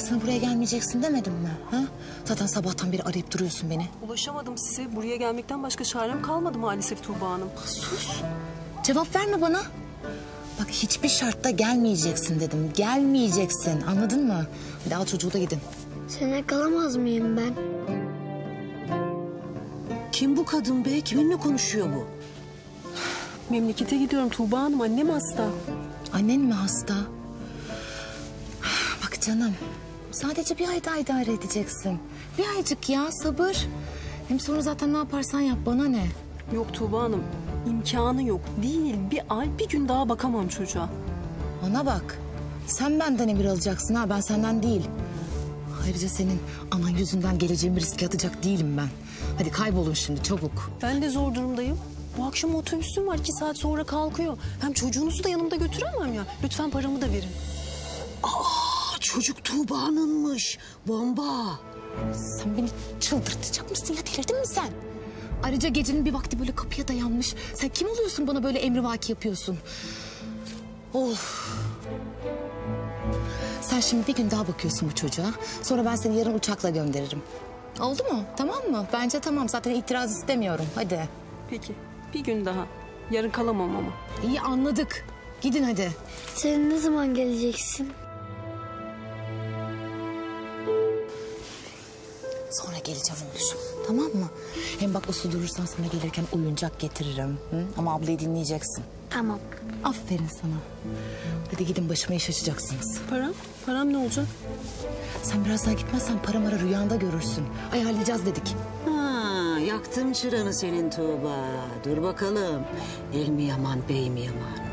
Aslı buraya gelmeyeceksin demedim mi? Ha? Zaten sabahtan beri arayıp duruyorsun beni. Ulaşamadım size. Buraya gelmekten başka çarem kalmadı maalesef Tuğba Hanım. Sus. Cevap verme bana. Bak hiçbir şartta gelmeyeceksin dedim. Gelmeyeceksin. Anladın mı? Hadi al çocuğu da gidin. Sene kalamaz mıyım ben? Kim bu kadın be? Kiminle konuşuyor bu? Memlekete gidiyorum Tuğba Hanım. Annem hasta. Annen mi hasta? Bak canım. Sadece bir ay daha idare edeceksin. Bir aycık ya sabır. Hem sonra zaten ne yaparsan yap bana ne? Yok Tuğba Hanım. İmkanı yok. Değil bir ay bir gün daha bakamam çocuğa. Ona bak. Sen benden emir alacaksın ha. Ben senden değil. Ayrıca senin anan yüzünden geleceğimi riske atacak değilim ben. Hadi kaybolun şimdi çabuk. Ben de zor durumdayım. Bu akşam otobüsüm var 2 saat sonra kalkıyor. Hem çocuğunuzu da yanımda götüremem ya. Lütfen paramı da verin. Aa, çocuk Tuğba'nınmış. Bomba. Sen beni çıldırtacak mısın ya? Delirdin mi sen? Ayrıca gecenin bir vakti böyle kapıya dayanmış. Sen kim oluyorsun bana böyle emrivaki yapıyorsun? Of. Sen şimdi bir gün daha bakıyorsun bu çocuğa. Sonra ben seni yarın uçakla gönderirim. Oldu mu? Tamam mı? Bence tamam. Zaten itiraz istemiyorum. Hadi. Peki. Bir gün daha. Yarın kalamam ama. İyi anladık. Gidin hadi. Sen ne zaman geleceksin? Sonra geleceğim oluşum. Tamam mı? Hem bak usul durursan sana gelirken oyuncak getiririm. Hı? Ama ablayı dinleyeceksin. Tamam. Aferin sana. Hadi gidin başıma iş açacaksınız. Param? Param ne olacak? Sen biraz daha gitmezsen para mara rüyanda görürsün. Ayarlayacağız dedik. Ha, yaktım çıranı senin Tuğba. Dur bakalım. El mi yaman, bey mi yaman?